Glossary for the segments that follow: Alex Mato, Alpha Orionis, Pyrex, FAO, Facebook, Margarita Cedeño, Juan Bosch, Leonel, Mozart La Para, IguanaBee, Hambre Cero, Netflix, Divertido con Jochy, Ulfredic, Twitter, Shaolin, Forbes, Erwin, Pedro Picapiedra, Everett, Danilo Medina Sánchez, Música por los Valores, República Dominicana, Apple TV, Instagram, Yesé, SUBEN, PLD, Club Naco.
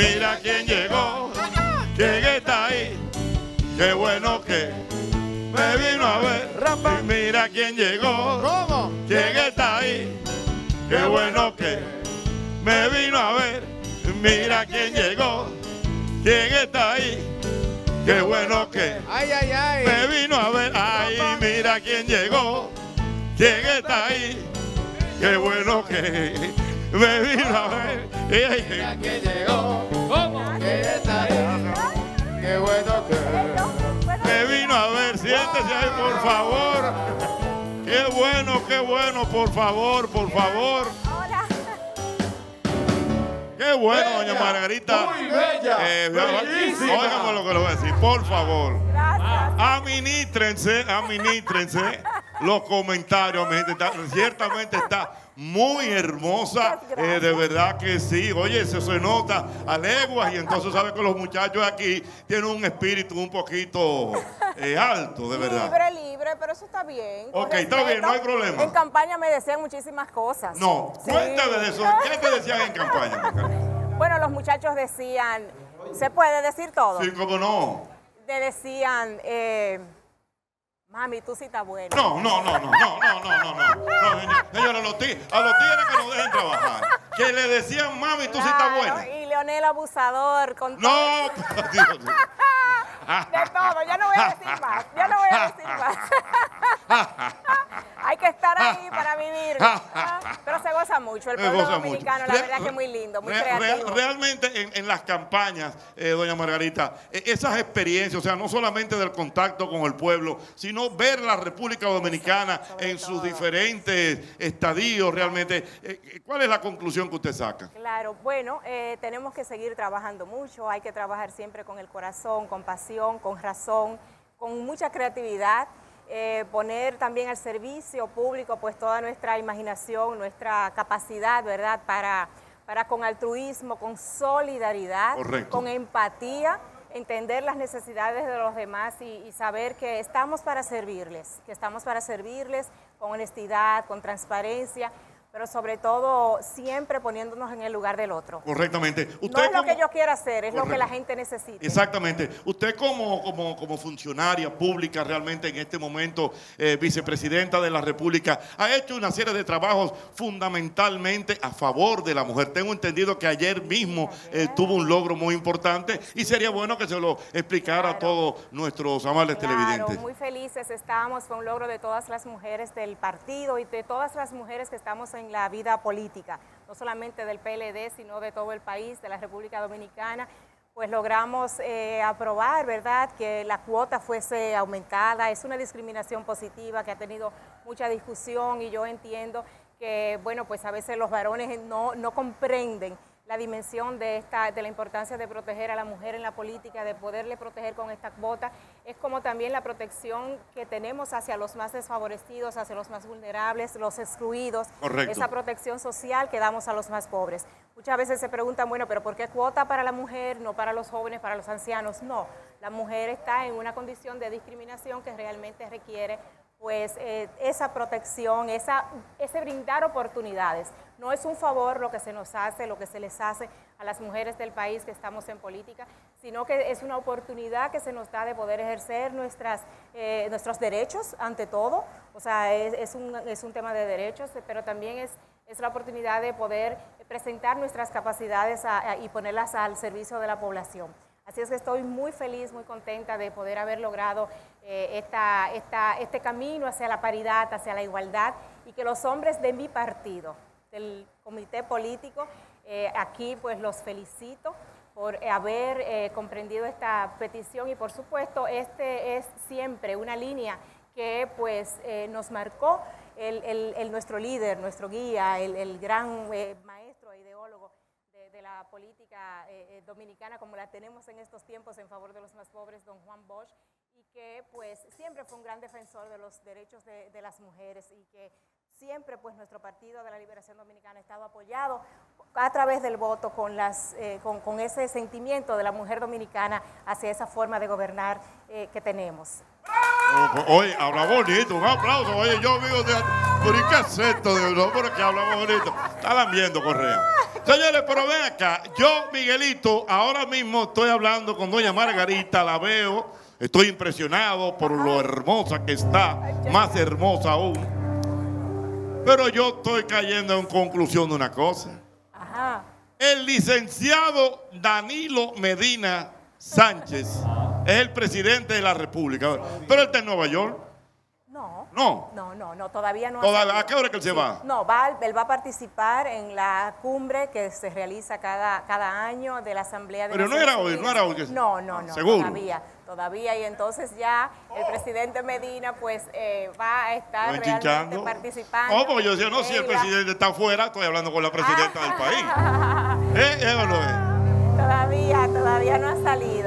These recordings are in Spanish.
Mira quién llegó, quién está ahí, qué bueno que me vino a ver. Y mira quién llegó, quién está ahí, qué bueno que me vino a ver. Y mira quién llegó, quién está ahí, qué bueno que me vino a ver. Ay, mira quién llegó, quién está ahí, qué bueno que me vino a ver. Mira quién llegó, quién está ahí, qué bueno que me vino a ver. Siéntese ahí, por favor. Qué bueno, por favor, por favor. Hola. Qué bueno, bella, doña Margarita. Muy bella. Oigan con lo que le voy a decir, por favor. Gracias. Administrense los comentarios, mi gente. Ciertamente está muy hermosa, de verdad que sí. Oye, eso se nota a leguas, y entonces sabes que los muchachos aquí tienen un espíritu un poquito alto, de verdad. Libre, pero eso está bien. Ok, está bien, no hay problema. En campaña me decían muchísimas cosas. No, sí. Cuéntame de eso. ¿Qué te decían en campaña? Bueno, los muchachos decían, ¿se puede decir todo? Sí, cómo no. Te decían... Mami, tú sí estás buena. No, señora, a los tigres que no dejen trabajar. Que le decían, mami, tú sí estás buena. Y Leonel abusador con todo. No, Dios mío. De todo, ya no voy a decir más. Hay que estar ahí para vivir. Pero se goza mucho. El pueblo dominicano, la verdad que es muy lindo, muy creativo. Realmente en las campañas, doña Margarita, esas experiencias, o sea, no solamente del contacto con el pueblo, sino ver la República Dominicana en sus diferentes estadios, realmente. ¿Cuál es la conclusión que usted saca? Claro, bueno, tenemos que seguir trabajando mucho, hay que trabajar siempre con el corazón, con pasión, con razón, con mucha creatividad, poner también al servicio público pues toda nuestra imaginación, nuestra capacidad, ¿verdad? Para con altruismo, con solidaridad, correcto, con empatía, entender las necesidades de los demás y saber que estamos para servirles, con honestidad, con transparencia, pero sobre todo siempre poniéndonos en el lugar del otro. Correctamente. Usted no es lo que yo quiero hacer, es correcto, lo que la gente necesita. Exactamente. Usted como funcionaria pública, realmente en este momento vicepresidenta de la República, ha hecho una serie de trabajos fundamentalmente a favor de la mujer. Tengo entendido que ayer mismo tuvo un logro muy importante y sería bueno que se lo explicara, claro, a todos nuestros amables televidentes. Muy felices estamos, fue un logro de todas las mujeres del partido y de todas las mujeres que estamos en la vida política, no solamente del PLD, sino de todo el país, de la República Dominicana. Pues logramos aprobar, ¿verdad?, que la cuota fuese aumentada. Es una discriminación positiva que ha tenido mucha discusión y yo entiendo que, bueno, pues a veces los varones no comprenden la dimensión de la importancia de proteger a la mujer en la política, de poderle proteger con esta cuota. Es como también la protección que tenemos hacia los más desfavorecidos, hacia los más vulnerables, los excluidos. Correcto. Esa protección social que damos a los más pobres. Muchas veces se preguntan, bueno, pero ¿por qué cuota para la mujer, no para los jóvenes, para los ancianos? No, la mujer está en una condición de discriminación que realmente requiere pues esa protección, ese brindar oportunidades. No es un favor lo que se nos hace, lo que se les hace a las mujeres del país que estamos en política, sino que es una oportunidad que se nos da de poder ejercer nuestros derechos ante todo. O sea, es un tema de derechos, pero también es la oportunidad de poder presentar nuestras capacidades y ponerlas al servicio de la población. Así es que estoy muy feliz, muy contenta de poder haber logrado este camino hacia la paridad, hacia la igualdad, y que los hombres de mi partido, del comité político, aquí pues los felicito por haber comprendido esta petición y por supuesto este es siempre una línea que pues nos marcó nuestro líder, nuestro guía, el gran maestro e ideólogo de la política dominicana como la tenemos en estos tiempos en favor de los más pobres, don Juan Bosch, y que pues siempre fue un gran defensor de los derechos de las mujeres y que siempre pues nuestro Partido de la Liberación Dominicana ha estado apoyado a través del voto con ese sentimiento de la mujer dominicana hacia esa forma de gobernar que tenemos. Oye, habla bonito, un aplauso. Oye, yo vivo de... ¿Por qué es esto? Pero que habla bonito. Está lambiendo Correa. Señores, pero ven acá, yo, Miguelito, ahora mismo estoy hablando con doña Margarita, la veo, estoy impresionado por lo hermosa que está, más hermosa aún. Pero yo estoy cayendo en conclusión de una cosa. Ajá. El licenciado Danilo Medina Sánchez es el presidente de la República, pero él está en Nueva York. No, todavía no. ¿A qué hora que él se va? No, él va a participar en la cumbre que se realiza cada año de la Asamblea de Naciones Unidas. Pero no era hoy. No, ¿seguro? Todavía, y entonces ya el presidente Medina pues va a estar realmente participando. Oh, porque yo decía, no, si el presidente está afuera, estoy hablando con la presidenta del país. Todavía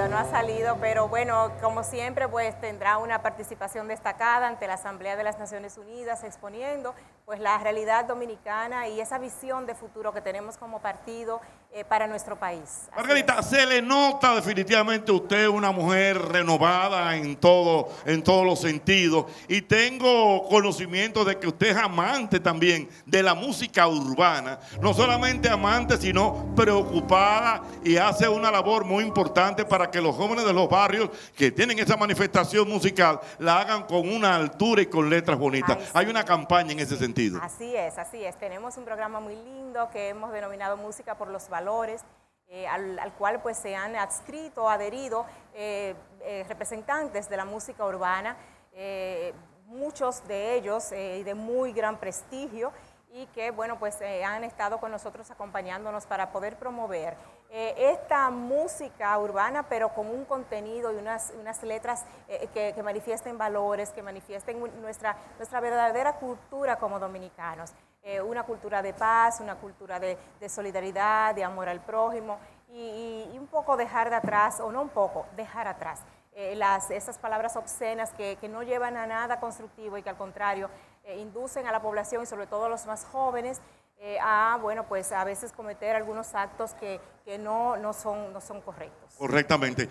no ha salido, pero bueno, como siempre, pues tendrá una participación destacada ante la Asamblea de las Naciones Unidas, exponiendo pues la realidad dominicana y esa visión de futuro que tenemos como partido para nuestro país. Margarita, se le nota definitivamente usted una mujer renovada en todos los sentidos, y tengo conocimiento de que usted es amante también de la música urbana, no solamente amante, sino preocupada, y hace una labor muy importante para que los jóvenes de los barrios que tienen esa manifestación musical la hagan con una altura y con letras bonitas. Ay, sí. Hay una campaña en ese sentido. Así es. Tenemos un programa muy lindo que hemos denominado Música por los Valores, al cual pues se han adscrito, adherido representantes de la música urbana, muchos de ellos de muy gran prestigio, y que bueno pues han estado con nosotros acompañándonos para poder promover esta música urbana, pero con un contenido y unas letras que manifiesten valores, que manifiesten nuestra verdadera cultura como dominicanos, una cultura de paz, una cultura de solidaridad, de amor al prójimo, y un poco dejar de atrás, o no un poco, dejar atrás esas palabras obscenas que no llevan a nada constructivo y que al contrario inducen a la población, y sobre todo a los más jóvenes, a veces cometer algunos actos que no son correctos. Correctamente.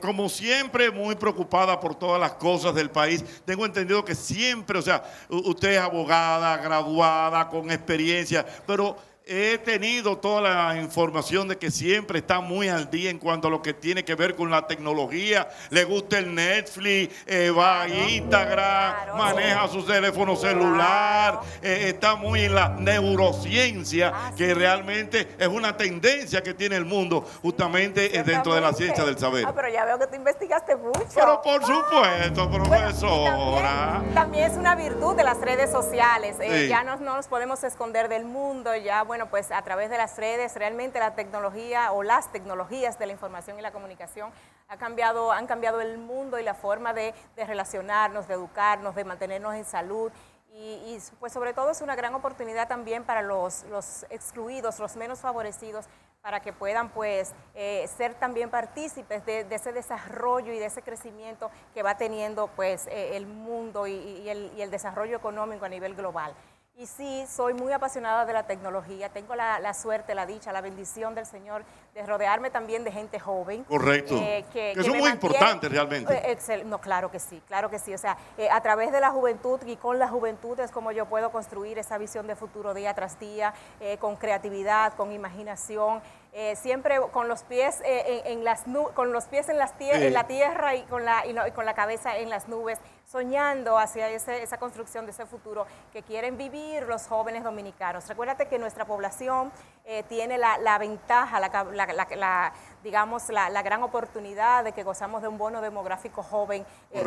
Como siempre, muy preocupada por todas las cosas del país. Tengo entendido que siempre, o sea, usted es abogada, graduada, con experiencia, pero he tenido toda la información de que siempre está muy al día en cuanto a lo que tiene que ver con la tecnología. Le gusta el Netflix, va a Instagram, maneja su teléfono celular, está muy en la neurociencia, que realmente es una tendencia que tiene el mundo, justamente dentro de la ciencia del saber. Pero ya veo que tú investigaste mucho. Pero por supuesto, profesora. También es una virtud de las redes sociales. Ya no nos podemos esconder del mundo, ya bueno, pues a través de las redes, realmente la tecnología o las tecnologías de la información y la comunicación han cambiado el mundo y la forma de relacionarnos, de educarnos, de mantenernos en salud. Y pues sobre todo es una gran oportunidad también para los excluidos, los menos favorecidos, para que puedan pues ser también partícipes de ese desarrollo y de ese crecimiento que va teniendo pues el mundo y el desarrollo económico a nivel global. Y sí, soy muy apasionada de la tecnología, tengo la suerte, la dicha, la bendición del Señor de rodearme también de gente joven. Correcto, que son muy importantes realmente. No, claro que sí, o sea, a través de la juventud y con la juventud es como yo puedo construir esa visión de futuro día tras día, con creatividad, con imaginación. Siempre con los pies en la tierra y con la cabeza en las nubes, soñando hacia esa construcción de ese futuro que quieren vivir los jóvenes dominicanos. Recuérdate que nuestra población tiene la ventaja, digamos, la gran oportunidad de que gozamos de un bono demográfico joven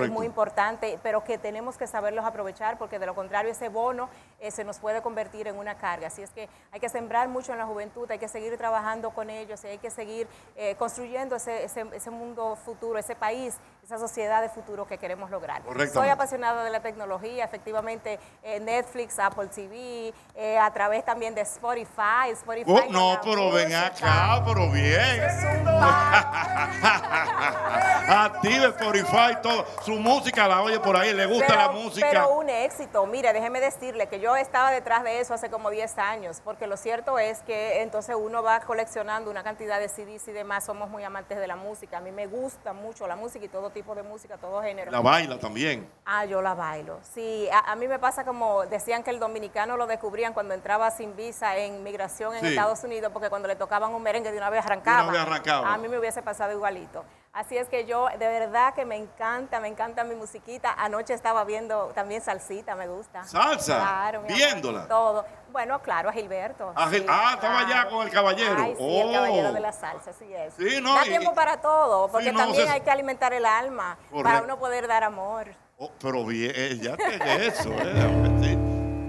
muy importante, pero que tenemos que saberlos aprovechar, porque de lo contrario ese bono se nos puede convertir en una carga. Así es que hay que sembrar mucho en la juventud, hay que seguir trabajando con ellos, hay que seguir construyendo ese mundo futuro, ese país, esa sociedad de futuro que queremos lograr. Soy apasionada de la tecnología, efectivamente, Netflix, Apple TV, a través también de Spotify. No, pero ven acá, pero bien. activa Spotify, todo. Su música la oye por ahí, le gusta la música. Pero un éxito. Mire, déjeme decirle que yo estaba detrás de eso hace como 10 años, porque lo cierto es que entonces uno va coleccionando una cantidad de CDs y demás. Somos muy amantes de la música. A mí me gusta mucho la música y todo tipo de música, todo género. ¿La baila también? Ah, yo la bailo. Sí, a mí me pasa como decían que el dominicano lo descubrían cuando entraba sin visa en migración en Estados Unidos, porque cuando le tocaban un merengue de una vez arrancaba. De una vez arrancaba. A mí me hubiese pasado igualito. Así es que yo, de verdad que me encanta mi musiquita. Anoche estaba viendo también salsita, me gusta. ¿Salsa? Claro, viéndola. Amor, todo. Bueno, claro, a Gilberto. Estaba allá con el caballero. Ay, sí, el caballero de la salsa, sí es. Sí, no, da tiempo para todo, porque también hay que alimentar el alma para uno poder dar amor. Oh, pero bien, ya tiene eso.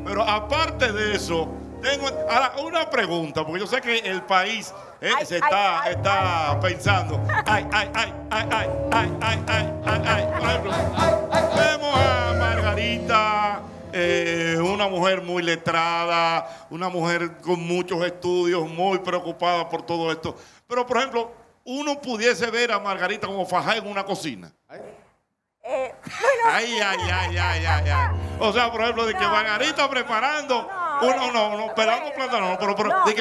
Pero aparte de eso, tengo ahora una pregunta, porque yo sé que el país está pensando. Por ejemplo, vemos a Margarita, una mujer muy letrada, una mujer con muchos estudios, muy preocupada por todo esto. Pero, por ejemplo, uno pudiese ver a Margarita como fajada en una cocina. Bueno. O sea, por ejemplo, de que Margarita preparando.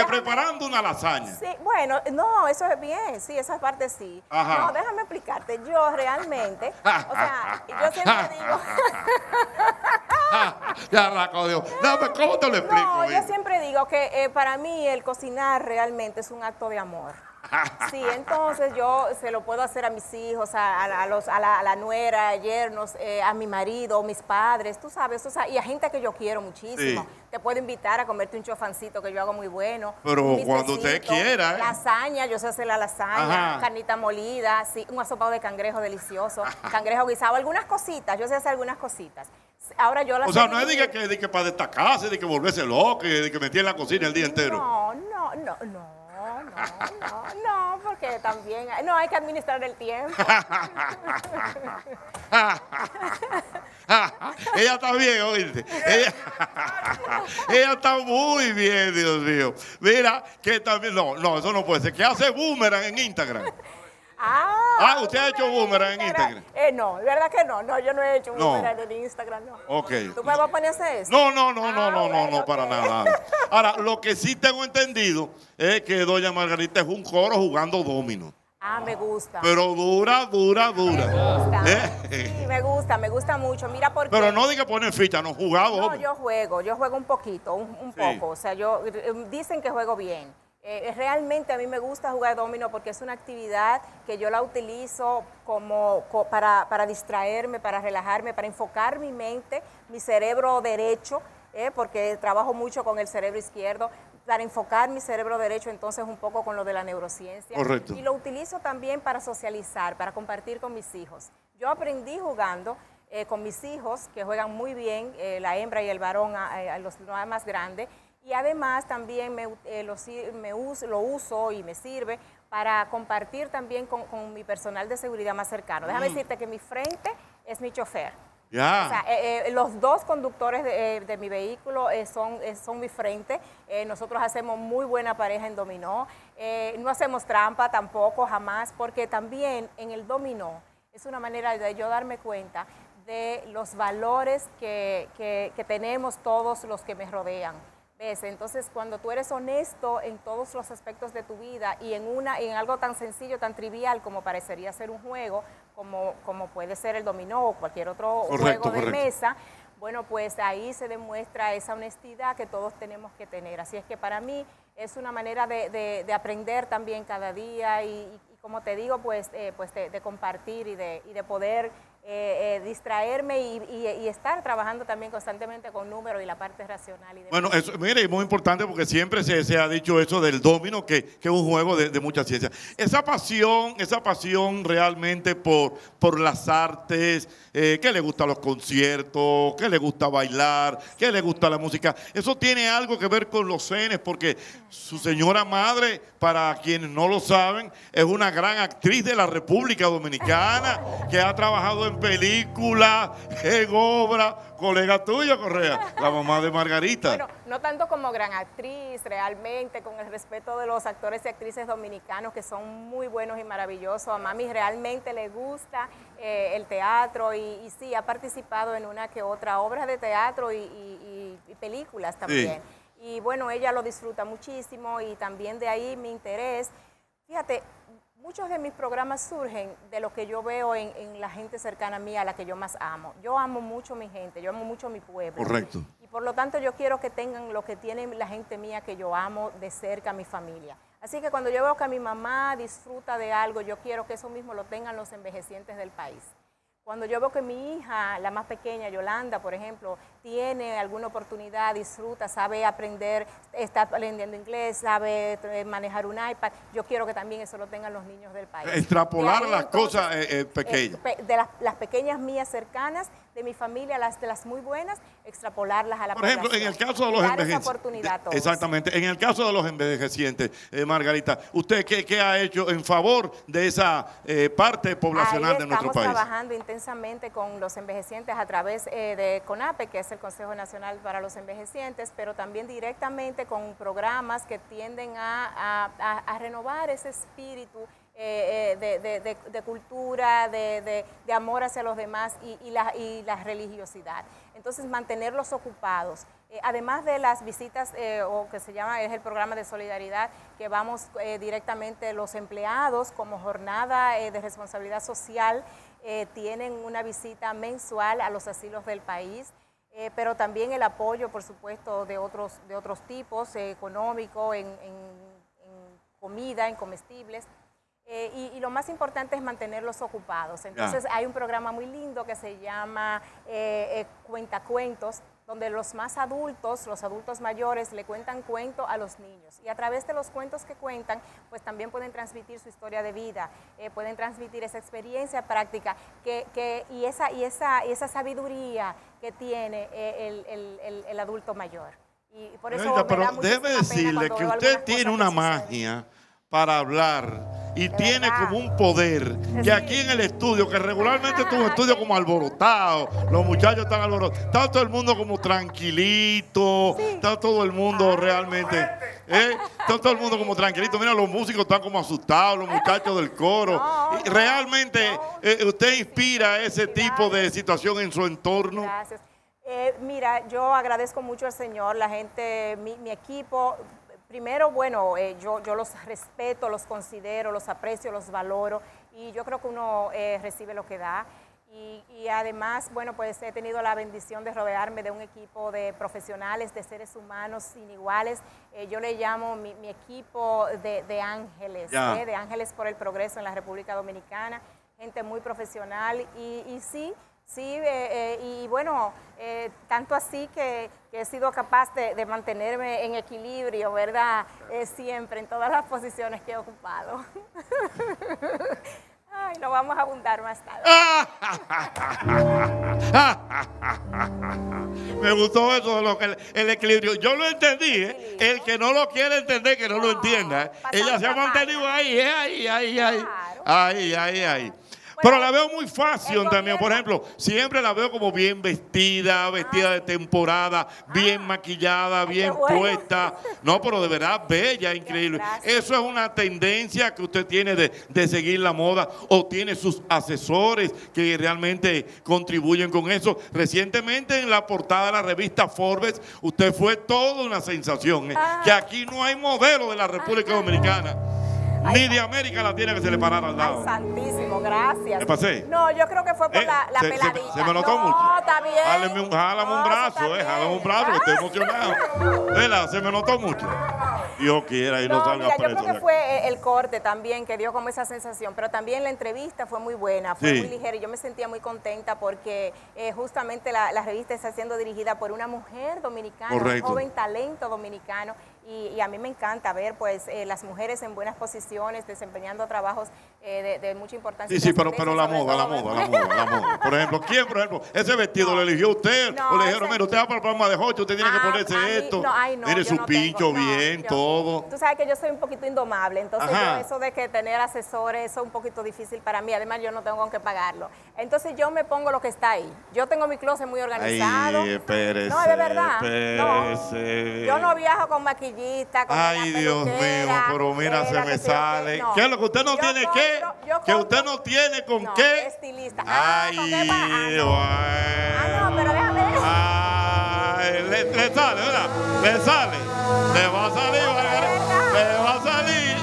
Preparando una lasaña. Sí, bueno, no, eso es bien, sí, esa parte sí. Ajá. No, déjame explicarte, yo realmente, o sea, yo siempre digo... ya la cogió. ¿Cómo te lo explico? No, yo siempre digo que para mí el cocinar realmente es un acto de amor. Sí, entonces yo se lo puedo hacer a mis hijos, a la nuera, a yernos, a mi marido, mis padres, tú sabes, o sea, y a gente que yo quiero muchísimo. Sí. Te puedo invitar a comerte un chofancito que yo hago muy bueno. Pero cuando usted quiera. Lasaña, yo sé hacer la lasaña, carnita molida, sí, un asopado de cangrejo delicioso, cangrejo guisado, algunas cositas, yo sé hacer algunas cositas. Ahora yo las no es de que para destacarse, de que volverse loco, de que metí en la cocina el día entero. No, porque también hay que administrar el tiempo. Ella está bien, oíste. Ella está muy bien, Dios mío. Mira, que también, eso no puede ser. ¿Qué hace Boomerang en Instagram? ¿Usted ha hecho boomerang en Instagram? No, verdad que no. No, yo no he hecho boomerang en Instagram, no. Ok. ¿Tú me vas a poner eso? No, para nada. Ahora, lo que sí tengo entendido es que doña Margarita es un coro jugando domino. Me gusta. Pero dura. Me gusta. Sí, me gusta mucho. Mira por qué. Pero no diga poner ficha, no jugado. No, yo juego un poquito, un poco. O sea, dicen que juego bien. Realmente a mí me gusta jugar dominó porque es una actividad que yo la utilizo para distraerme, para relajarme, para enfocar mi mente, mi cerebro derecho, porque trabajo mucho con el cerebro izquierdo, para enfocar mi cerebro derecho entonces un poco con lo de la neurociencia. Correcto. Y lo utilizo también para socializar, para compartir con mis hijos. Yo aprendí jugando con mis hijos que juegan muy bien, la hembra y el varón, los más grandes. Y además también lo uso y me sirve para compartir también con mi personal de seguridad más cercano. Déjame decirte que mi frente es mi chofer. O sea, los dos conductores de mi vehículo son mi frente. Nosotros hacemos muy buena pareja en dominó. No hacemos trampa tampoco, jamás, porque también en el dominó es una manera de yo darme cuenta de los valores que tenemos todos los que me rodean. ¿Ves? Entonces, cuando tú eres honesto en todos los aspectos de tu vida y en algo tan sencillo, tan trivial como parecería ser un juego, como puede ser el dominó o cualquier otro juego de mesa, bueno, pues ahí se demuestra esa honestidad que todos tenemos que tener. Así es que para mí es una manera de aprender también cada día y como te digo, pues de compartir y de poder... distraerme y estar trabajando también constantemente con números y la parte racional. Bueno, eso, mire, es muy importante porque siempre se ha dicho eso del domino, que es un juego de mucha ciencia. Esa pasión realmente por las artes, que le gustan los conciertos, que le gusta bailar, que le gusta la música, eso tiene algo que ver con los genes, porque su señora madre, para quienes no lo saben, es una gran actriz de la República Dominicana, que ha trabajado en película, en obra, colega tuya, Correa, la mamá de Margarita. Bueno, no tanto como gran actriz, realmente, con el respeto de los actores y actrices dominicanos que son muy buenos y maravillosos. A mami realmente le gusta el teatro y sí, ha participado en una que otra obra de teatro y películas también. Sí. Y bueno, ella lo disfruta muchísimo y también de ahí mi interés. Fíjate, muchos de mis programas surgen de lo que yo veo en la gente cercana a mí, a la que yo más amo. Yo amo mucho mi gente, yo amo mucho mi pueblo. Correcto. Y por lo tanto yo quiero que tengan lo que tiene la gente mía que yo amo de cerca, mi familia. Así que cuando yo veo que mi mamá disfruta de algo, yo quiero que eso mismo lo tengan los envejecientes del país. Cuando yo veo que mi hija, la más pequeña, Yolanda, por ejemplo, tiene alguna oportunidad, disfruta, sabe aprender, está aprendiendo inglés, sabe manejar un iPad, yo quiero que también eso lo tengan los niños del país. Extrapolar las cosas pequeñas. De las pequeñas mías cercanas, de mi familia, las de las muy buenas, extrapolarlas a la población. Por ejemplo, en el caso de los envejecientes. Exactamente. En el caso de los envejecientes, Margarita, ¿usted qué ha hecho en favor de esa parte poblacional de nuestro país? Estamos trabajando intensamente con los envejecientes a través de CONAPE, que es el Consejo Nacional para los Envejecientes, pero también directamente con programas que tienden a renovar ese espíritu de cultura, de amor hacia los demás y la religiosidad. Entonces, mantenerlos ocupados. Además de las visitas, o que se llama, es el programa de solidaridad, que vamos directamente los empleados como jornada de responsabilidad social, tienen una visita mensual a los asilos del país, pero también el apoyo, por supuesto, de otros tipos, económico, en comida, en comestibles. Y lo más importante es mantenerlos ocupados. Entonces hay un programa muy lindo que se llama Cuentacuentos, donde los más adultos, los adultos mayores, le cuentan cuentos a los niños. Y a través de los cuentos que cuentan, pues también pueden transmitir su historia de vida, pueden transmitir esa experiencia práctica y esa sabiduría que tiene el adulto mayor. Y por eso pero debe decirle que usted tiene una magia para hablar. Y de tiene verdad. Como un poder que sí. Aquí en el estudio, que regularmente tú estudias como alborotado, los muchachos están alborotados, está todo el mundo como tranquilito, sí. Está todo el mundo realmente, está todo el mundo como tranquilito, mira, los músicos están como asustados, los muchachos del coro, y realmente usted inspira ese tipo de situación en su entorno. Gracias. Mira, yo agradezco mucho al Señor, la gente, mi equipo. Primero, bueno, yo los respeto, los considero, los aprecio, los valoro y yo creo que uno recibe lo que da. Y además, bueno, pues he tenido la bendición de rodearme de un equipo de profesionales, de seres humanos sin iguales. Yo le llamo mi equipo de ángeles, de ángeles por el progreso en la República Dominicana, gente muy profesional y sí. Sí, y bueno, tanto así que he sido capaz de mantenerme en equilibrio, ¿verdad? Siempre, en todas las posiciones que he ocupado. Ay, lo vamos a abundar más tarde. Me gustó eso de lo que el equilibrio. Yo lo entendí, ¿eh? El que no lo quiere entender, que no lo entienda. Ella se ha mantenido ahí, ahí. Pero la veo muy fashion también, por ejemplo, siempre la veo como bien vestida, vestida de temporada, bien maquillada, bien puesta. No, pero de verdad, bella, increíble. Eso es una tendencia que usted tiene de seguir la moda o tiene sus asesores que realmente contribuyen con eso. Recientemente en la portada de la revista Forbes, usted fue toda una sensación, que aquí no hay modelo de la República Dominicana. Ni de América Latina que se le parara al lado. Ay, santísimo, gracias. ¿Me pasé? No, yo creo que fue por la peladita. Se me notó mucho. No, está bien. Jálame un brazo, jálame un brazo, que estoy emocionado. Vela, se me notó mucho. Dios quiera y no salga preso. Yo creo que fue el corte también que dio como esa sensación, pero también la entrevista fue muy buena, fue muy ligera y yo me sentía muy contenta porque justamente la revista está siendo dirigida por una mujer dominicana, un joven talento dominicano. Y a mí me encanta ver pues las mujeres en buenas posiciones, desempeñando trabajos de mucha importancia. Sí, sí, pero la moda. Por ejemplo, ¿quién, por ejemplo, ese vestido lo eligió usted? No, o le dijeron, mira, usted va para el programa de Jochy, usted tiene que ponerse esto. No, ay, no, mire su pincho bien, todo. Tú sabes que yo soy un poquito indomable, entonces yo eso de que tener asesores, eso es un poquito difícil para mí, además yo no tengo con qué pagarlo. Entonces yo me pongo lo que está ahí. Yo tengo mi closet muy organizado. Ay, espérese, no, de verdad. No, yo no viajo con maquillaje. Ay, Dios mío, pero mira, se me sale. ¿Qué es lo que usted no tiene qué? Que usted no tiene con qué. Estilista. Ay, no, pero déjame ver. Ay, le sale, ¿verdad? Le sale. Le va a salir, Margarita. Le va a salir.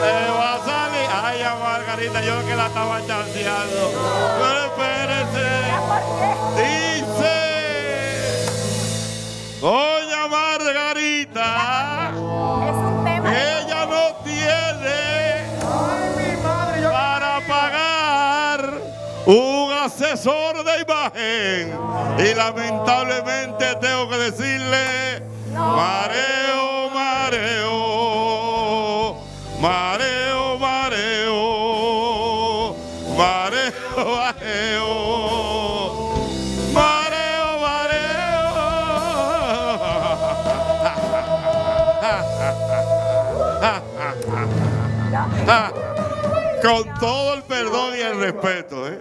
Le va a salir. Ay, a Margarita, yo que la estaba chanceando. Pero espérese. Dice. Doña Margarita, es un tema. Ella no tiene para pagar un asesor de imagen. Y lamentablemente tengo que decirle, mareo, mareo, mareo, mareo, mareo, mareo. Con todo el perdón y el respeto, ¿eh?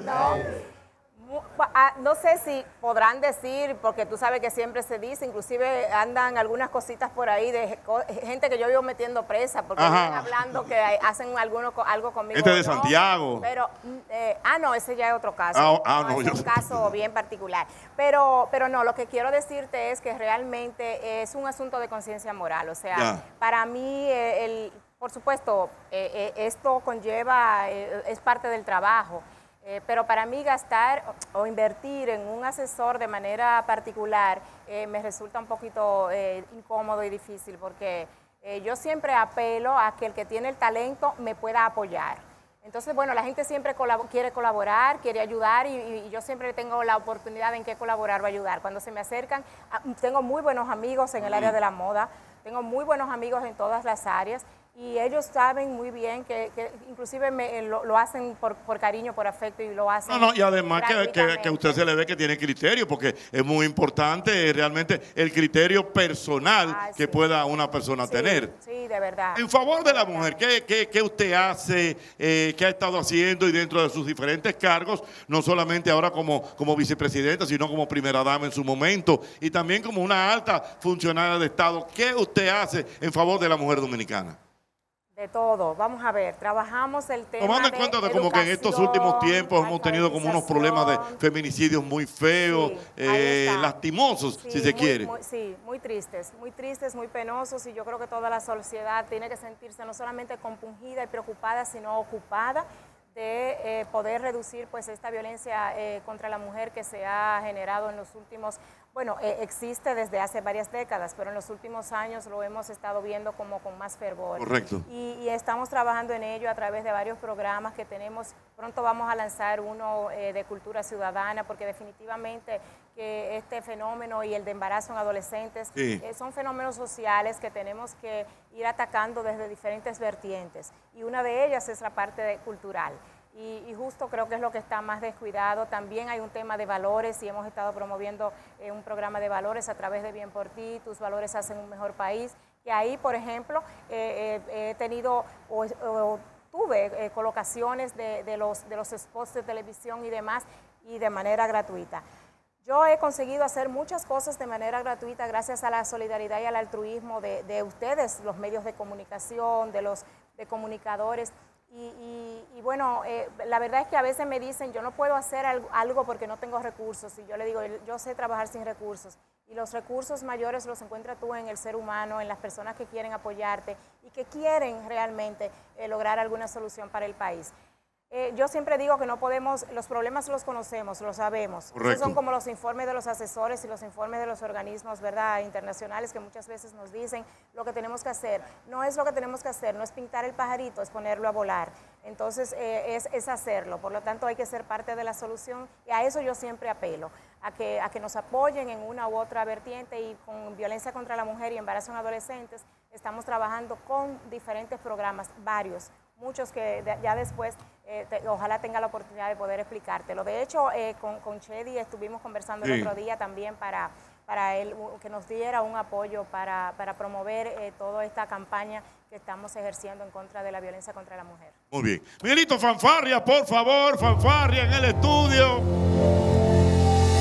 No sé si podrán decir, porque tú sabes que siempre se dice, inclusive andan algunas cositas por ahí de gente que yo vivo metiendo presa, porque están hablando que hacen algo conmigo. Este de Santiago. Pero, no, ese ya es otro caso. No, es un caso bien particular. Pero no, lo que quiero decirte es que realmente es un asunto de conciencia moral. O sea, para mí, por supuesto, esto conlleva, es parte del trabajo. Pero para mí gastar o invertir en un asesor de manera particular me resulta un poquito incómodo y difícil porque yo siempre apelo a que el que tiene el talento me pueda apoyar. Entonces, bueno, la gente siempre quiere colaborar, quiere ayudar y yo siempre tengo la oportunidad en que colaborar o ayudar. Cuando se me acercan, tengo muy buenos amigos en el área de la moda, tengo muy buenos amigos en todas las áreas. Y ellos saben muy bien que inclusive lo hacen por cariño, por afecto y lo hacen. Y además que a usted se le ve que tiene criterio, porque es muy importante realmente el criterio personal que pueda una persona tener. Sí, de verdad. En favor de la mujer, ¿qué usted hace, qué ha estado haciendo y dentro de sus diferentes cargos, no solamente ahora como vicepresidenta, sino como primera dama en su momento y también como una alta funcionaria de Estado? ¿Qué usted hace en favor de la mujer dominicana? De todo, vamos a ver, trabajamos el tema. Tomando en cuenta de como que en estos últimos tiempos hemos tenido como unos problemas de feminicidios muy feos, lastimosos, si se quiere. Sí, muy tristes, muy penosos, y yo creo que toda la sociedad tiene que sentirse no solamente compungida y preocupada, sino ocupada de poder reducir pues esta violencia contra la mujer que se ha generado en los últimos existe desde hace varias décadas, pero en los últimos años lo hemos estado viendo como con más fervor. Correcto. Y estamos trabajando en ello a través de varios programas que tenemos. Pronto vamos a lanzar uno de cultura ciudadana, porque definitivamente que este fenómeno y el de embarazo en adolescentes son fenómenos sociales que tenemos que ir atacando desde diferentes vertientes. Y una de ellas es la parte cultural. Y justo creo que es lo que está más descuidado. También hay un tema de valores y hemos estado promoviendo un programa de valores a través de Bien por Ti, Tus Valores Hacen un Mejor País. Y ahí, por ejemplo, he tenido tuve colocaciones de los spots de televisión y demás, y de manera gratuita. Yo he conseguido hacer muchas cosas de manera gratuita gracias a la solidaridad y al altruismo de ustedes, los medios de comunicación, de comunicadores. Y bueno, la verdad es que a veces me dicen, yo no puedo hacer algo porque no tengo recursos. Y yo le digo, yo sé trabajar sin recursos. Y los recursos mayores los encuentras tú en el ser humano, en las personas que quieren apoyarte y que quieren realmente lograr alguna solución para el país. Yo siempre digo que no podemos, los problemas los conocemos, los sabemos. Correcto. Esos son como los informes de los asesores y los informes de los organismos, ¿verdad?, internacionales, que muchas veces nos dicen lo que tenemos que hacer. No es lo que tenemos que hacer, no es pintar el pajarito, es ponerlo a volar. Entonces es hacerlo, por lo tanto hay que ser parte de la solución, y a eso yo siempre apelo, a que nos apoyen en una u otra vertiente. Y con violencia contra la mujer y embarazo en adolescentes, estamos trabajando con diferentes programas, varios, muchos que ya después ojalá tenga la oportunidad de poder explicártelo. De hecho, con Chedi estuvimos conversando el otro día también para él, que nos diera un apoyo para promover toda esta campaña que estamos ejerciendo en contra de la violencia contra la mujer. Muy bien. Miguelito, fanfarria, por favor, fanfarria en el estudio.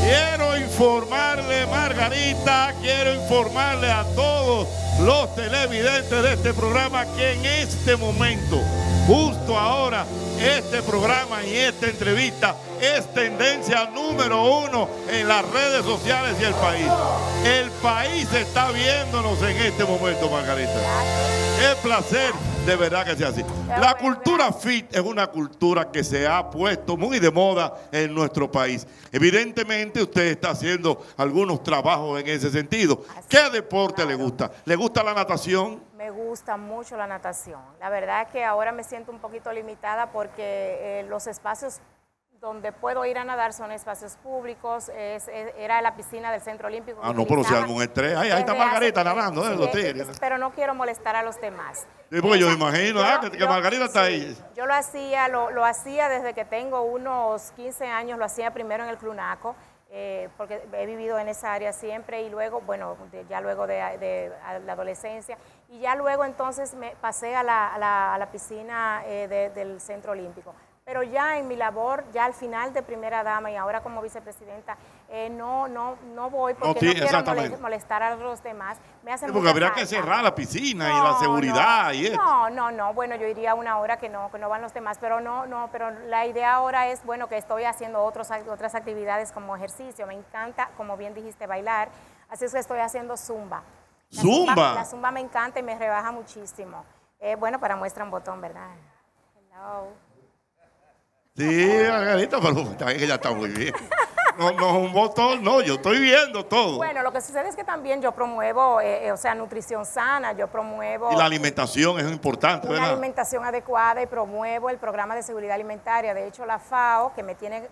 Quiero informarle, Margarita, quiero informarle a todos los televidentes de este programa que en este momento, justo ahora, este programa y esta entrevista es tendencia número 1 en las redes sociales y el país. El país está viéndonos en este momento, Margarita. Es placer, de verdad que sea así. La cultura fit es una cultura que se ha puesto muy de moda en nuestro país. Evidentemente usted está haciendo algunos trabajos en ese sentido. ¿Qué deporte le gusta? ¿Le gusta la natación? Me gusta mucho la natación. La verdad es que ahora me siento un poquito limitada porque los espacios donde puedo ir a nadar son espacios públicos. Era la piscina del Centro Olímpico. Ah, no, pero si algún estrés. Ahí está Margarita nadando. Pero no quiero molestar a los demás. Sí, pues yo imagino que Margarita está ahí. Yo lo hacía desde que tengo unos 15 años. Lo hacía primero en el Club Naco. Porque he vivido en esa área siempre y luego, bueno, ya luego de la adolescencia y ya luego entonces me pasé a la piscina del Centro Olímpico. Pero ya en mi labor, ya al final de primera dama y ahora como vicepresidenta, no voy porque no quiero molestar a los demás. Me hacen porque habría que cerrar la piscina y la seguridad y eso. No, bueno, yo iría una hora que no van los demás, pero pero la idea ahora es, bueno, que estoy haciendo otras actividades como ejercicio. Me encanta, como bien dijiste, bailar. Así es que estoy haciendo zumba. ¿Zumba? La zumba me encanta y me rebaja muchísimo. Bueno, para muestra un botón, ¿verdad? Hello. Sí, Margarita, pero también ella está muy bien. No es un botón, no, yo estoy viendo todo. Bueno, lo que sucede es que también yo promuevo, nutrición sana, yo promuevo... Y la alimentación es importante, ¿verdad? Una alimentación adecuada y promuevo el programa de seguridad alimentaria. De hecho, la FAO, que me tiene,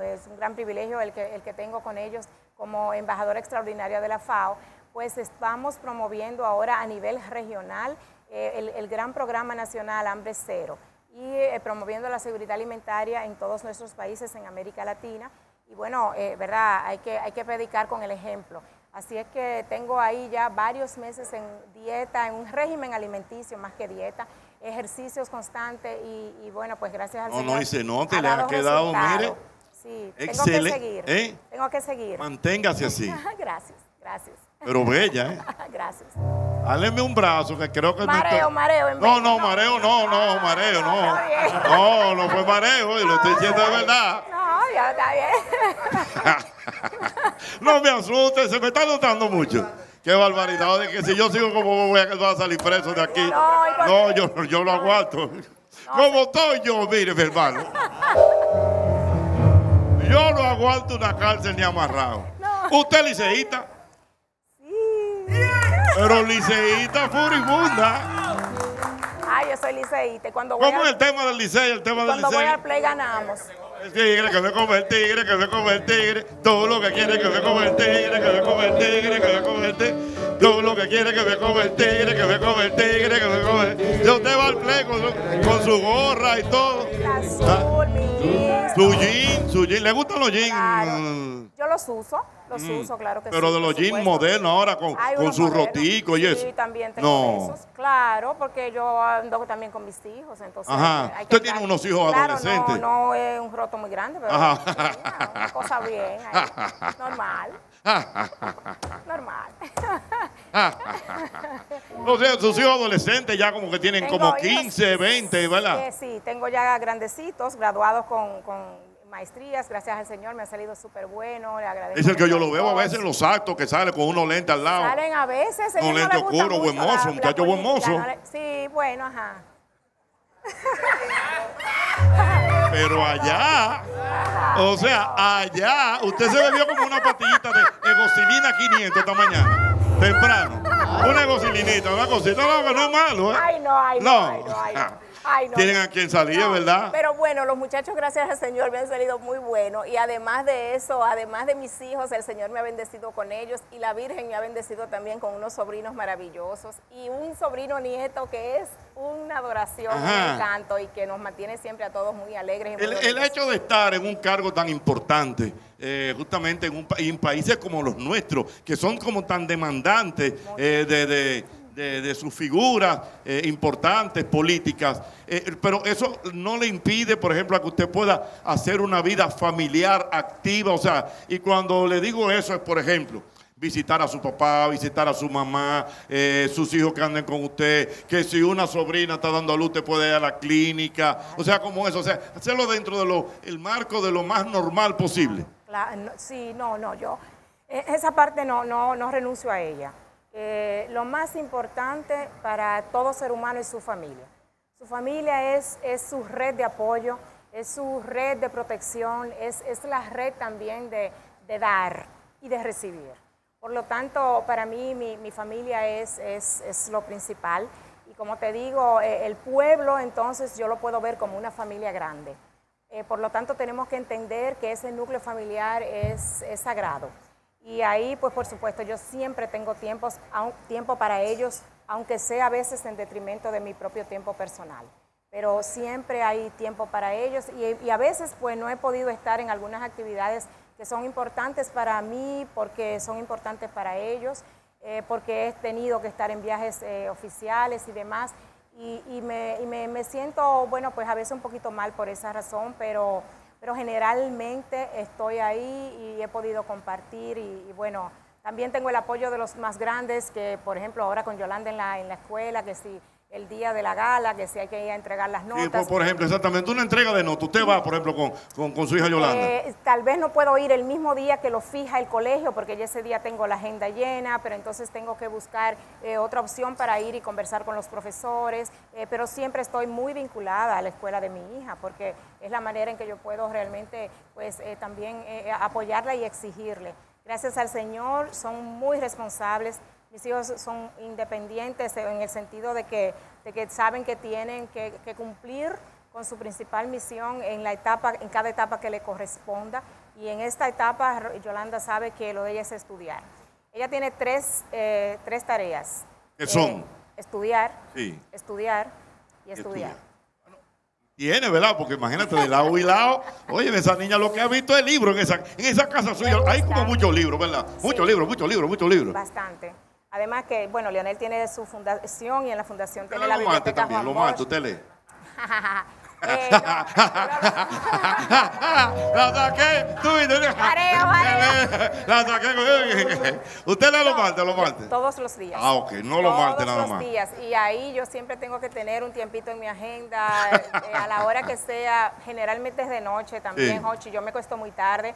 es un gran privilegio el que tengo con ellos como embajadora extraordinaria de la FAO, pues estamos promoviendo ahora a nivel regional el gran programa nacional Hambre Cero, y promoviendo la seguridad alimentaria en todos nuestros países en América Latina. Y bueno, verdad, hay que predicar con el ejemplo. Así es que tengo ahí ya varios meses en dieta, en un régimen alimenticio más que dieta, ejercicios constantes y bueno, pues gracias al Señor. No, y se nota, le ha quedado, mire. Sí, excelente. Tengo que seguir, tengo que seguir. Manténgase así. Gracias, gracias. Pero bella, Gracias. Hálenme un brazo que creo que... Mareo. No, mareo no. No fue mareo y lo estoy diciendo de verdad. No, ya está bien. No me asustes, se me está notando mucho. Qué barbaridad, de que si yo sigo como voy a salir preso de aquí. No, yo lo aguanto. Como estoy yo, mire, mi hermano. Yo no aguanto una cárcel ni amarrado. Usted liceísta. Pero liceísta furibunda. Yo soy liceísta. ¿Cómo es el tema del liceo? Cuando voy al play ganamos. El tigre que se come el tigre, que se come el tigre. Todo lo que quiere que se come el tigre, que se come el tigre, que se come el tigre. Todo lo que quiere que se come el tigre, que se come el tigre, que se come el tigre. Yo te va al play con su gorra y todo. Su jean. ¿Le gustan los jeans? Yo los uso. Los uso, claro que sí. Pero de los jeans modernos ahora con su rotico y eso. Sí, también tengo esos. Claro, porque yo ando también con mis hijos, entonces... Ajá. Usted tiene unos hijos adolescentes. No es un roto muy grande, pero una cosa bien, normal. Normal. No sé, sus hijos adolescentes ya como que tienen como 15, 20, ¿verdad? Sí, tengo ya grandecitos, graduados con maestrías, gracias al Señor, me ha salido súper bueno, le agradezco. Es el que yo lo veo a veces en los actos, que sale con unos lentes al lado. Salen a veces. Un lente oscuro, buen mozo, un muchacho buen mozo. Sí, bueno, ajá. Pero allá, o sea, allá, usted se bebió como una patillita de Egocilina 500 esta mañana, temprano. Una egocilinita, una cosita, no, que no es malo, ¿eh? Ay, no. Ay, no, tienen a quien salir, no, ¿verdad? Pero bueno, los muchachos, gracias al Señor, me han salido muy buenos. Y además de eso, además de mis hijos, el Señor me ha bendecido con ellos. Y la Virgen me ha bendecido también con unos sobrinos maravillosos. Y un sobrino nieto que es una adoración, un encanto. Y que nos mantiene siempre a todos muy alegres. Y muy el hecho de estar en un cargo tan importante, justamente en países como los nuestros, que son como tan demandantes de sus figuras importantes, políticas, pero eso no le impide, por ejemplo, a que usted pueda hacer una vida familiar activa, o sea, y cuando le digo eso es, por ejemplo, visitar a su papá, visitar a su mamá, sus hijos que anden con usted, que si una sobrina está dando a luz, usted puede ir a la clínica, o sea, como eso, o sea, hacerlo dentro de el marco de lo más normal posible. Sí, no, yo esa parte no renuncio a ella. Lo más importante para todo ser humano es su familia. Su familia es su red de apoyo, es su red de protección, es la red también de dar y de recibir. Por lo tanto, para mí mi familia es lo principal. Y como te digo, el pueblo entonces yo lo puedo ver como una familia grande. Por lo tanto, tenemos que entender que ese núcleo familiar es sagrado. Y ahí, pues por supuesto, yo siempre tengo tiempo para ellos, aunque sea a veces en detrimento de mi propio tiempo personal. Pero siempre hay tiempo para ellos y a veces pues no he podido estar en algunas actividades que son importantes para mí, porque son importantes para ellos, porque he tenido que estar en viajes oficiales y demás. Y me siento, bueno, pues a veces un poquito mal por esa razón, pero generalmente estoy ahí y he podido compartir y bueno, también tengo el apoyo de los más grandes que, por ejemplo, ahora con Yolanda en la escuela, que si el día de la gala, que si hay que ir a entregar las notas. Sí, por ejemplo, exactamente, una entrega de notas. Usted va, por ejemplo, con su hija Yolanda. Tal vez no puedo ir el mismo día que lo fija el colegio, porque ya ese día tengo la agenda llena, pero entonces tengo que buscar otra opción para ir y conversar con los profesores, pero siempre estoy muy vinculada a la escuela de mi hija, porque es la manera en que yo puedo realmente pues también apoyarla y exigirle. Gracias al Señor, son muy responsables. Mis hijos son independientes en el sentido de que saben que tienen que cumplir con su principal misión en cada etapa que le corresponda. Y en esta etapa, Yolanda sabe que lo de ella es estudiar. Ella tiene tres tareas. ¿Qué son? Estudiar, sí, estudiar y estudiar. Tiene, ¿verdad? Porque imagínate, de lado y lado, oye, esa niña lo que ha visto es libro, en esa casa suya hay como muchos libros, ¿verdad? Sí. Muchos libros. Bastante. Además que, bueno, Leonel tiene su fundación y en la fundación tiene la biblioteca Juan Bosch. Lo mate, usted lee. La ataqué, tú la ataqué. ¿Usted le lo mate? Todos los días. Ah, ok, no lo mate nada más. Todos los días. Y ahí yo siempre tengo que tener un tiempito en mi agenda, a la hora que sea, generalmente es de noche también, sí. Jochy, yo me cuesto muy tarde.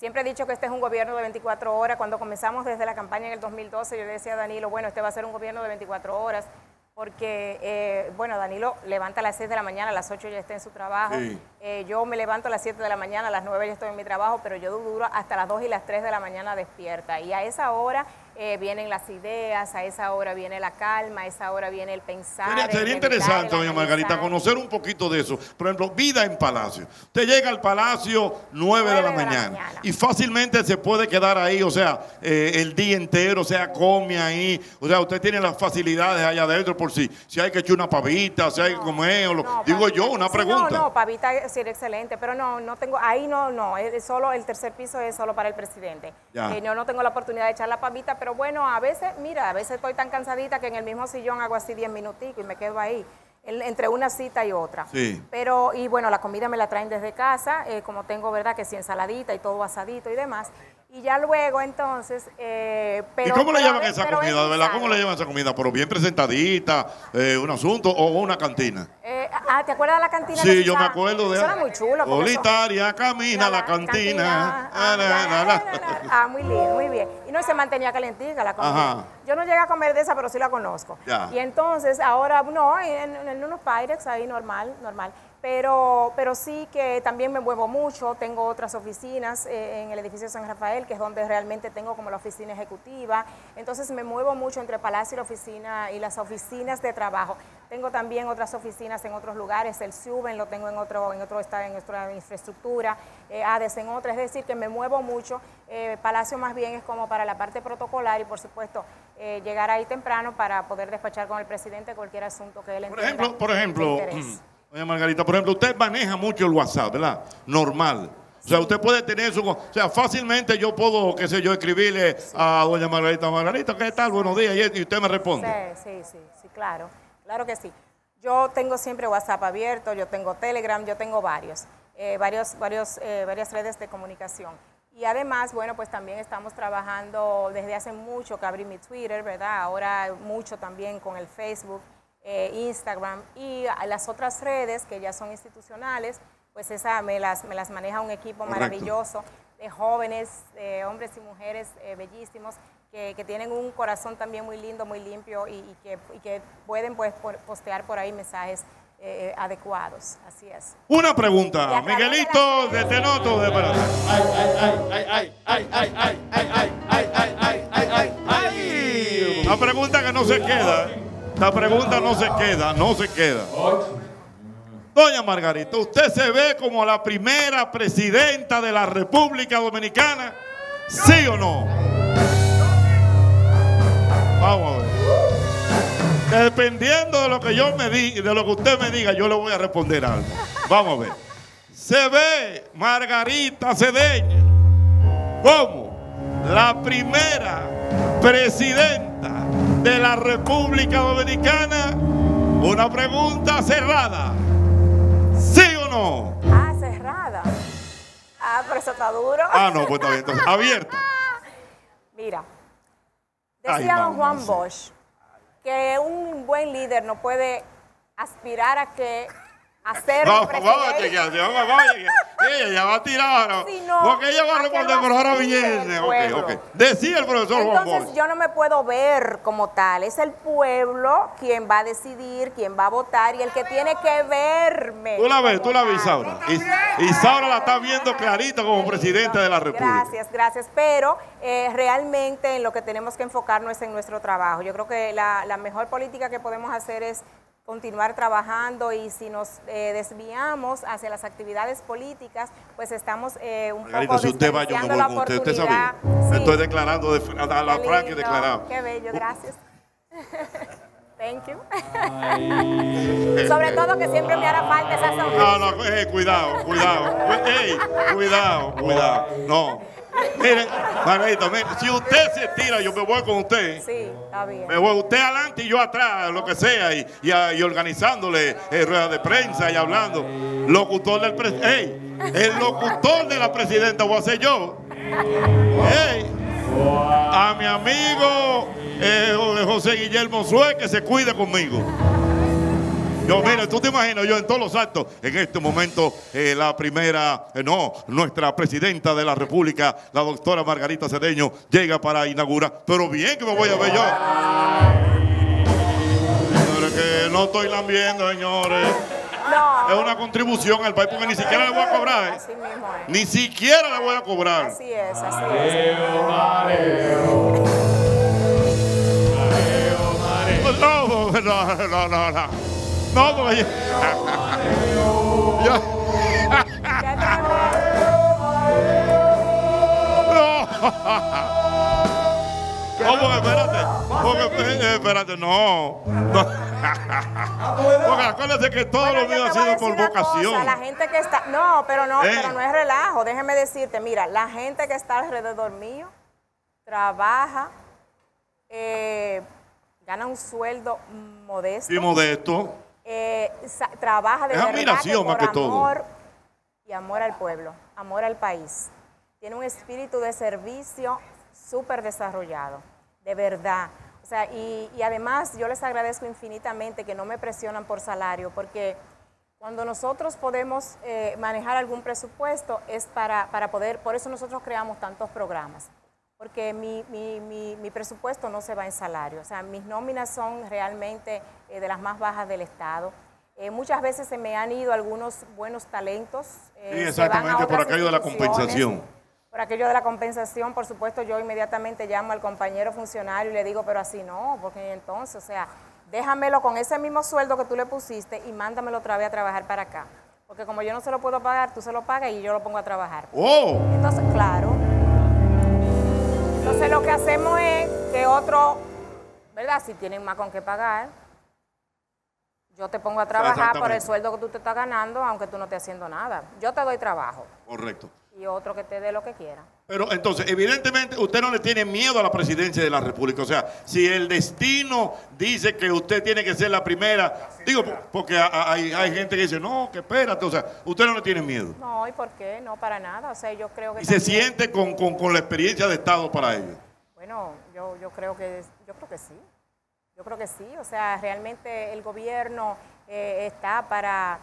Siempre he dicho que este es un gobierno de 24 horas. Cuando comenzamos desde la campaña en el 2012, yo le decía a Danilo, bueno, este va a ser un gobierno de 24 horas. Porque, bueno, Danilo levanta a las 6 de la mañana, a las 8 ya está en su trabajo. Sí. Yo me levanto a las 7 de la mañana, a las 9 ya estoy en mi trabajo, pero yo duro hasta las 2 y las 3 de la mañana despierta. Y a esa hora vienen las ideas, a esa hora viene la calma, a esa hora viene el pensar. Sería interesante, doña Margarita, conocer un poquito de eso. Por ejemplo, vida en Palacio. Usted llega al Palacio 9 de la mañana y fácilmente se puede quedar ahí, o sea, el día entero, o sea, come ahí. O sea, usted tiene las facilidades allá adentro, por si hay que echar una pavita, si hay que comer, o digo yo, una pregunta. No, pavita es excelente, pero no tengo, ahí es solo el tercer piso es solo para el presidente. Yo no tengo la oportunidad de echar la pavita, pero bueno, a veces, mira, a veces estoy tan cansadita que en el mismo sillón hago así 10 minutitos y me quedo ahí, entre una cita y otra. Sí. Pero, y bueno, la comida me la traen desde casa, como tengo, ¿verdad? Que si ensaladita y todo asadito y demás. Y ya luego, entonces... ¿Y cómo le llevan esa comida, verdad? ¿Cómo le llevan esa comida? ¿Pero bien presentadita, un asunto o una cantina? ¿Te acuerdas de la cantina? Sí, yo me acuerdo de... Eso era muy chulo. Solitaria, camina la cantina. Ah, muy bien, muy bien. Y no, se mantenía calentita la comida. Ajá. Yo no llegué a comer de esa, pero sí la conozco. Ya. Y entonces, ahora, en unos Pyrex ahí, normal. Pero sí que también me muevo mucho, tengo otras oficinas en el edificio San Rafael, que es donde realmente tengo como la oficina ejecutiva, entonces me muevo mucho entre Palacio y la oficina y las oficinas de trabajo. Tengo también otras oficinas en otros lugares, el SUBEN lo tengo en otro estado, en nuestra infraestructura, ADES en otra, es decir, que me muevo mucho. Palacio más bien es como para la parte protocolar y, por supuesto, llegar ahí temprano para poder despachar con el presidente cualquier asunto que él entienda. Por ejemplo, doña Margarita, por ejemplo, usted maneja mucho el WhatsApp, ¿verdad? Normal. Sí. O sea, usted puede tener su... O sea, fácilmente yo puedo, qué sé yo, escribirle a doña Margarita, ¿qué tal? Buenos días. Y usted me responde. Sí, claro. Claro que sí. Yo tengo siempre WhatsApp abierto, yo tengo Telegram, yo tengo varias redes de comunicación. Y además, bueno, pues también estamos trabajando desde hace mucho que abrí mi Twitter, ¿verdad? Ahora mucho también con el Facebook, Instagram y las otras redes que ya son institucionales, pues esa me las maneja un equipo maravilloso de jóvenes, hombres y mujeres bellísimos, que tienen un corazón también muy lindo, muy limpio y que pueden pues postear por ahí mensajes adecuados. Así es. Una pregunta, Miguelito, de Tenoto, de Pará. Ay. La pregunta que no se queda, la pregunta no se queda. Doña Margarita, usted se ve como la primera presidenta de la República Dominicana, ¿sí o no? Vamos a ver. Dependiendo de lo que yo me diga, de lo que usted me diga, yo le voy a responder algo. Vamos a ver. Se ve Margarita Cedeño como la primera presidenta de la República Dominicana. Una pregunta cerrada. ¿Sí o no? Ah, cerrada. Ah, pero eso está duro. Ah, no, pues está bien. Entonces, abierta. Mira. Decía don Juan Bosch que un buen líder no puede aspirar a que hacer ella va a tirar ahora. Si no, porque ella va a responder, pero ahora viene. Okay. Decía el profesor Juan Bosch. Entonces yo no me puedo ver como tal. Es el pueblo quien va a decidir, quien va a votar y el que tiene que verme. Tú la ves, Isaura. Isaura la está viendo clarito como presidenta de la República. Gracias. Pero realmente en lo que tenemos que enfocarnos es en nuestro trabajo. Yo creo que la mejor política que podemos hacer es continuar trabajando, y si nos desviamos hacia las actividades políticas, pues estamos un Margarita, poco desperdiciando la oportunidad. Usted sabía, sí. Me estoy declarando a la franca y declarado. Qué bello, gracias. Thank you. Sobre todo que siempre me hará falta esa sonrisa. No, cuidado. Hey, cuidado. No. Miren, Margarita, si usted se tira, yo me voy con usted. Sí, está bien. Me voy usted adelante y yo atrás, lo que sea, y organizándole ruedas de prensa y hablando. El locutor de la presidenta voy a ser yo. Hey, a mi amigo José Guillermo Sué, que se cuide conmigo. Yo, mira, tú te imaginas, yo en todos los actos, en este momento, nuestra presidenta de la República, la doctora Margarita Cedeño, llega para inaugurar. Pero bien que me voy a ver yo. Pero que no estoy lambiendo, señores. No. Es una contribución al país, porque ni siquiera le voy a cobrar. Así mismo es. Ni siquiera le voy a cobrar. Así es. No. No, porque yo... Espérate, no. Porque acuérdate que todo lo mío ha sido por vocación. Cosa, la gente que está... No, pero no es relajo. Déjeme decirte, mira, la gente que está alrededor mío trabaja, gana un sueldo modesto. Y modesto. Trabaja de verdad por amor y amor al pueblo, amor al país. Tiene un espíritu de servicio súper desarrollado, de verdad. O sea, y además yo les agradezco infinitamente que no me presionan por salario, porque cuando nosotros podemos manejar algún presupuesto es para poder, por eso nosotros creamos tantos programas. Porque mi presupuesto no se va en salario. O sea, mis nóminas son realmente de las más bajas del Estado. Muchas veces se me han ido algunos buenos talentos. Sí, exactamente, por aquello de la compensación. Por aquello de la compensación, por supuesto, yo inmediatamente llamo al compañero funcionario y le digo, pero así no, porque entonces, o sea, déjamelo con ese mismo sueldo que tú le pusiste y mándamelo otra vez a trabajar para acá. Porque como yo no se lo puedo pagar, tú se lo pagas y yo lo pongo a trabajar. ¡Oh! Entonces, claro. Entonces, lo que hacemos es que otro, ¿verdad? Si tienen más con qué pagar, yo te pongo a trabajar por el sueldo que tú te estás ganando, aunque tú no estés haciendo nada. Yo te doy trabajo. Correcto. Y otro que te dé lo que quiera. Pero entonces, evidentemente, usted no le tiene miedo a la presidencia de la República. O sea, si el destino dice que usted tiene que ser la primera, digo, porque hay gente que dice, no, que espérate, o sea, usted no le tiene miedo. No, ¿y por qué? No, para nada. O sea, yo creo que... ¿Y también se siente con la experiencia de Estado para ello? Bueno, yo creo que sí. Yo creo que sí. O sea, realmente el gobierno está para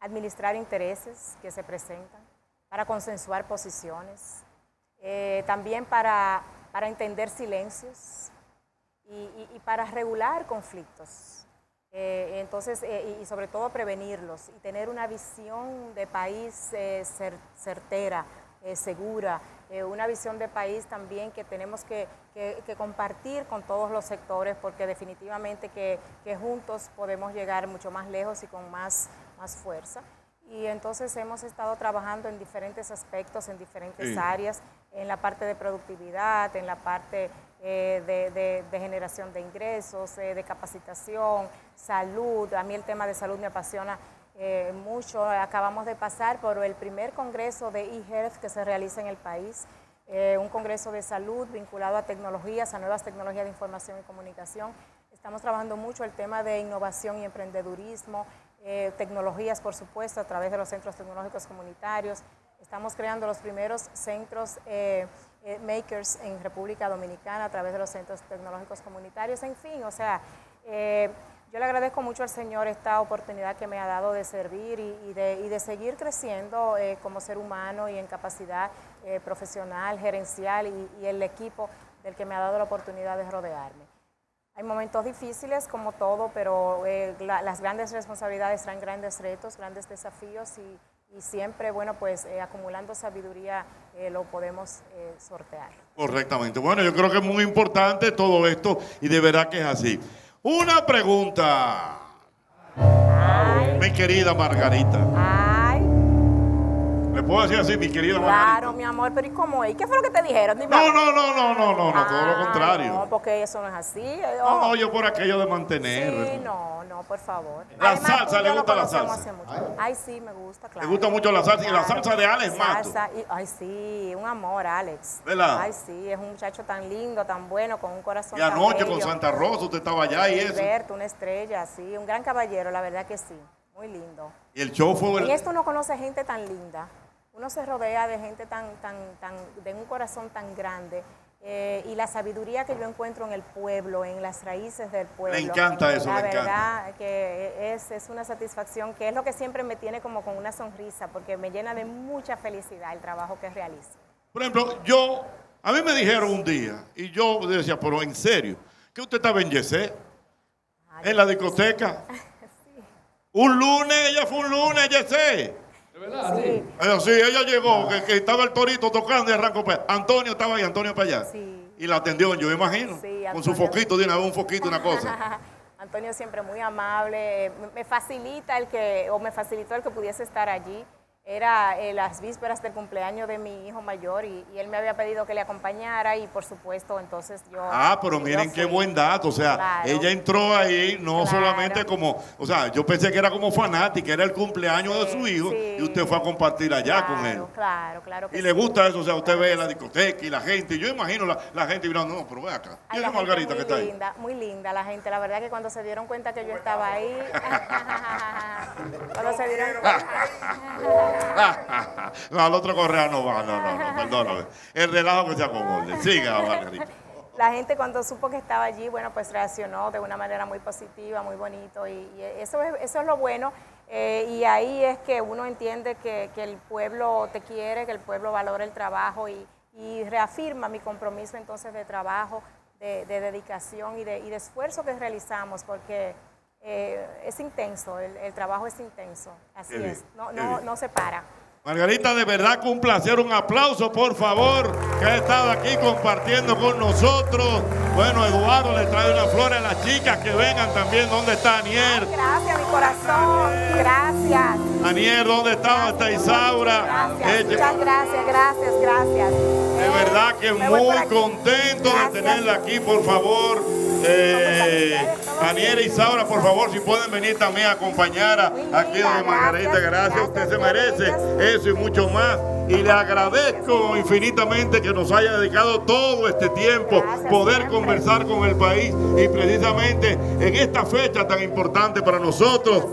administrar intereses que se presentan, para consensuar posiciones, también para entender silencios y para regular conflictos. Entonces, y sobre todo prevenirlos y tener una visión de país certera, segura, una visión de país también que tenemos que compartir con todos los sectores, porque definitivamente que juntos podemos llegar mucho más lejos y con más fuerza. Y entonces hemos estado trabajando en diferentes aspectos, en diferentes áreas, en la parte de productividad, en la parte de generación de ingresos, de capacitación, salud. A mí el tema de salud me apasiona mucho. Acabamos de pasar por el primer congreso de eHealth que se realiza en el país, un congreso de salud vinculado a tecnologías, a nuevas tecnologías de información y comunicación. Estamos trabajando mucho el tema de innovación y emprendedurismo, tecnologías, por supuesto, a través de los centros tecnológicos comunitarios. Estamos creando los primeros centros makers en República Dominicana a través de los centros tecnológicos comunitarios. En fin, o sea, yo le agradezco mucho al Señor esta oportunidad que me ha dado de servir y de seguir creciendo como ser humano y en capacidad profesional, gerencial y el equipo del que me ha dado la oportunidad de rodearme. Hay momentos difíciles como todo, pero las grandes responsabilidades traen grandes retos, grandes desafíos y siempre, bueno, pues acumulando sabiduría lo podemos sortear. Correctamente. Bueno, yo creo que es muy importante todo esto y de verdad que es así. Una pregunta, ay, mi querida Margarita. Ay. ¿Le puedo decir así, mi querida Margarita? Claro, mi amor, pero ¿y cómo es? ¿Qué fue lo que te dijeron? No, todo lo contrario. No, porque eso no es así. No, no, yo por aquello de mantener. Sí, no, por favor. La además, salsa, ¿le gusta la salsa? Ay, sí, me gusta, claro. ¿Le gusta mucho la salsa? Claro. Y la salsa de Alex Mato. Ay, sí, un amor, Alex. ¿Verdad? Ay, sí, es un muchacho tan lindo, tan bueno, con un corazón tan bello. Y anoche con Santa Rosa, usted estaba allá y eso. Alberto, una estrella, sí, un gran caballero, la verdad que sí. Muy lindo. Y el show fue... Y esto uno conoce gente tan linda. Uno se rodea de gente tan de un corazón tan grande. Y la sabiduría que yo encuentro en el pueblo, en las raíces del pueblo. Me encanta eso, me encanta. La verdad que es una satisfacción, que es lo que siempre me tiene como con una sonrisa, porque me llena de mucha felicidad el trabajo que realizo. Por ejemplo, a mí me dijeron un día, y yo decía, pero en serio, que usted estaba en Yesé, en la discoteca. Un lunes, ella fue un lunes, Yesé. ¿De verdad? Sí. Sí, ella llegó, que estaba el Torito tocando y arrancó. Antonio estaba ahí, Antonio para allá. Sí. Y la atendió, yo me imagino. Sí, con su foquito, tiene un foquito, una cosa. Antonio siempre muy amable. Me facilitó el que pudiese estar allí. Era las vísperas del cumpleaños de mi hijo mayor y él me había pedido que le acompañara y por supuesto entonces yo... Ah, pero miren qué buen dato, o sea, claro, ella entró ahí no solamente como, o sea, yo pensé que era como fanática, era el cumpleaños de su hijo y usted fue a compartir allá con él. Claro que y le gusta eso, o sea, usted ve la discoteca y la gente, yo imagino la gente mirando, no, pero ve acá. ¿Y esa Margarita que está ahí? Muy linda la gente, la verdad que cuando se dieron cuenta que yo estaba ahí... cuando se dieron cuenta... No, al otro correo no va, no, perdóname. El relajo que se acomode. Siga, Margarita. La gente cuando supo que estaba allí, bueno, pues reaccionó de una manera muy positiva, muy bonito. Y eso es lo bueno. Y ahí es que uno entiende que el pueblo te quiere, que el pueblo valora el trabajo y reafirma mi compromiso entonces de trabajo, de dedicación y de esfuerzo que realizamos, porque... es intenso, el trabajo es intenso, así es, no se para. Margarita, de verdad que un placer, un aplauso por favor, que ha estado aquí compartiendo con nosotros. Bueno, Eduardo le trae una flor a las chicas que vengan también. ¿Dónde está Anier? Gracias, mi corazón, gracias. Anier, ¿dónde está? Hasta Isaura. Gracias, muchas gracias, gracias, gracias. De verdad que muy contento de tenerla aquí, por favor. Aniel y Isaura, por favor, si pueden venir también a acompañar aquí de Margarita. Gracias, usted se merece eso y mucho más. Y le agradezco infinitamente que nos haya dedicado todo este tiempo, poder conversar con el país y precisamente en esta fecha tan importante para nosotros,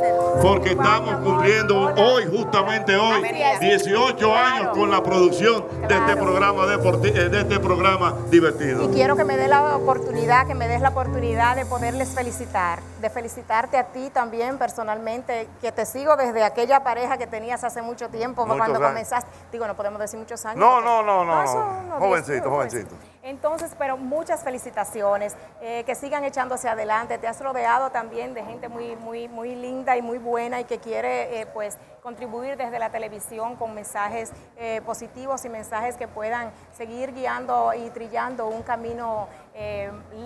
porque estamos cumpliendo hoy, justamente hoy, 18 años con la producción de este programa deportivo, de este programa divertido. Y quiero que me dé la oportunidad, que me des la oportunidad de poderles felicitar, de felicitarte a ti también personalmente, que te sigo desde aquella pareja que tenías hace mucho tiempo, cuando comenzaste. Digo, no podemos decir muchos años. No. Jovencito. Entonces, pero muchas felicitaciones, que sigan echando hacia adelante. Te has rodeado también de gente muy linda y muy buena y que quiere pues contribuir desde la televisión con mensajes positivos y mensajes que puedan seguir guiando y trillando un camino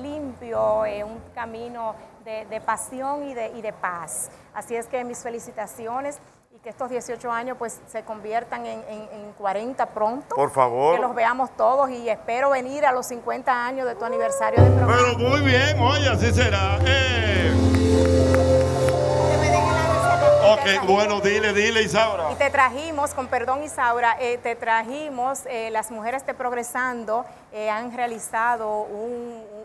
limpio, un camino de pasión y de paz. Así es que mis felicitaciones. Y que estos 18 años pues se conviertan en 40 pronto. Por favor. Que los veamos todos y espero venir a los 50 años de tu aniversario de programa. Pero muy bien, oye, así será. Ok, bueno, dile Isaura. Y te trajimos, con perdón Isaura, te trajimos, las mujeres de Progresando han realizado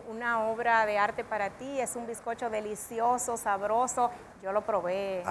una obra de arte para ti. Es un bizcocho delicioso, sabroso. Yo lo probé.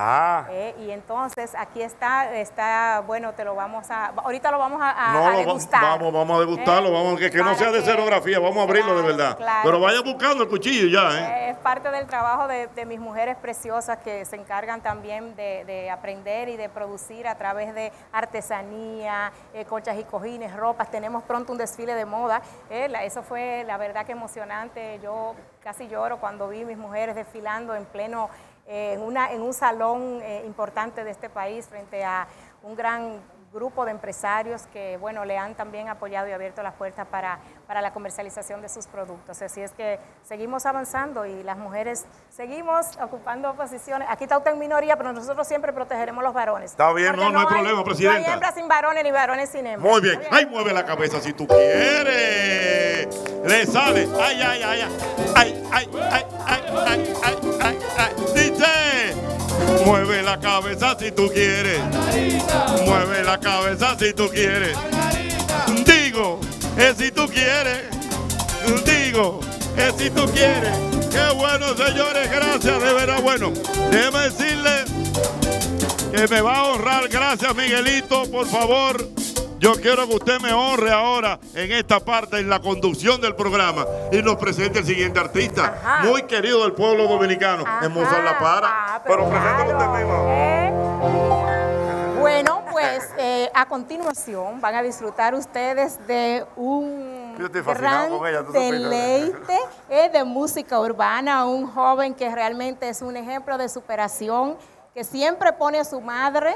Y entonces aquí está, bueno, te lo vamos a, ahorita lo vamos a degustar. Vamos a degustarlo, que no sea de escenografía, vamos a abrirlo, claro, de verdad. Claro. Pero vaya buscando el cuchillo ya. Es parte del trabajo de mis mujeres preciosas que se encargan también de aprender y de producir a través de artesanía, colchas y cojines, ropas. Tenemos pronto un desfile de moda. Eso fue, la verdad, que emocionante. Yo casi lloro cuando vi mis mujeres desfilando en pleno... en un salón importante de este país, frente a un gran grupo de empresarios que, bueno, le han también apoyado y abierto las puertas para la comercialización de sus productos. Así es que seguimos avanzando y las mujeres seguimos ocupando posiciones. Aquí está usted en minoría, pero nosotros siempre protegeremos los varones. Está bien, no hay problema, presidenta. No hay hembras sin varones ni varones sin hembras. Muy bien. Ahí mueve la cabeza si tú quieres. Le sale. Ay, ay, ay, ay, ay, ay, ay, ay, ay, ay, ay. Dice, mueve la cabeza si tú quieres. Mueve la cabeza si tú quieres. Digo, es si tú quieres. Digo, es si tú quieres. Qué bueno, señores, gracias, de verdad. Bueno, déjeme decirle que me va a honrar. Gracias, Miguelito, por favor. Yo quiero que usted me honre ahora en esta parte, en la conducción del programa, y nos presente el siguiente artista, muy querido del pueblo dominicano, es Mozart La Para, pero preséntalo usted mismo. Bueno, pues a continuación van a disfrutar ustedes de un... Yo estoy fascinado con ella, tú supiste. Deleite de música urbana, un joven que realmente es un ejemplo de superación, que siempre pone a su madre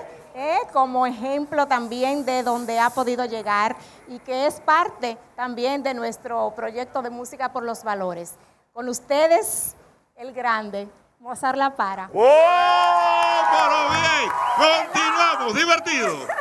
como ejemplo también de donde ha podido llegar y que es parte también de nuestro proyecto de Música por los Valores. Con ustedes, el grande, Mozart La Para. ¡Wow! ¡Pero bien! ¡Continuamos! ¡Divertido!